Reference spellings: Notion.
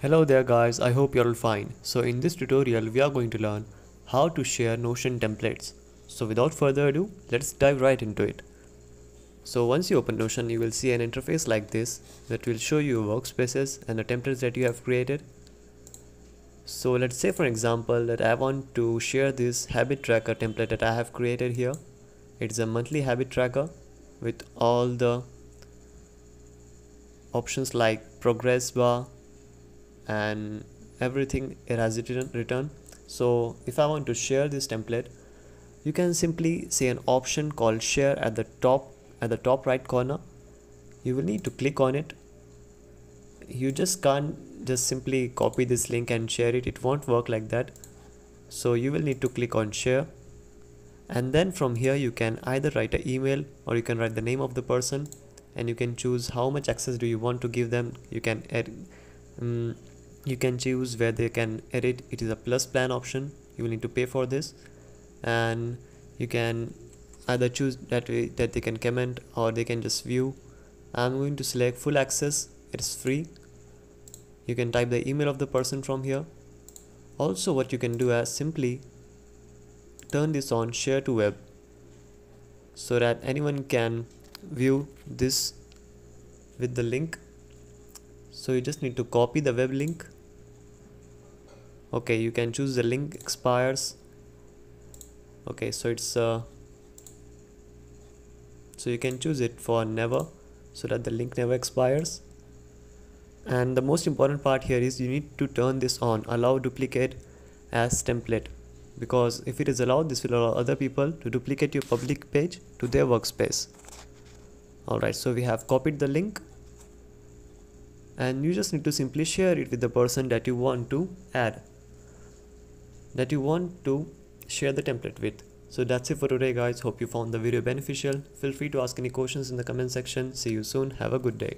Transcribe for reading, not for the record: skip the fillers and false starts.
Hello there guys, I hope you're all fine. So in this tutorial we are going to learn how to share Notion templates. So without further ado, let's dive right into it. So once you open Notion, you will see an interface like this that will show you workspaces and the templates that you have created. So let's say for example that I want to share this habit tracker template that I have created here. It's a monthly habit tracker with all the options like progress bar and everything it has written. So if I want to share this template, you can simply say an option called share at the top right corner. You will need to click on it. You just can't just simply copy this link and share it. It won't work like that. So you will need to click on share, and then from here you can either write an email or you can write the name of the person, and you can choose how much access do you want to give them. You can add you can choose where they can edit. It is a plus plan option. You will need to pay for this, and you can either choose that way that they can comment or they can just view. I'm going to select full access. It's free. You can type the email of the person from here. Also what you can do is simply turn this on share to web so that anyone can view this with the link. So you just need to copy the web link. Okay, you can choose the link expires. Okay, so it's so you can choose it for never so that the link never expires. And the most important part here is you need to turn this on allow duplicate as template, because if it is allowed, this will allow other people to duplicate your public page to their workspace. Alright, so we have copied the link, and you just need to simply share it with the person that you want to add, that you want to share the template with. So that's it for today guys. Hope you found the video beneficial. Feel free to ask any questions in the comment section. See you soon. Have a good day.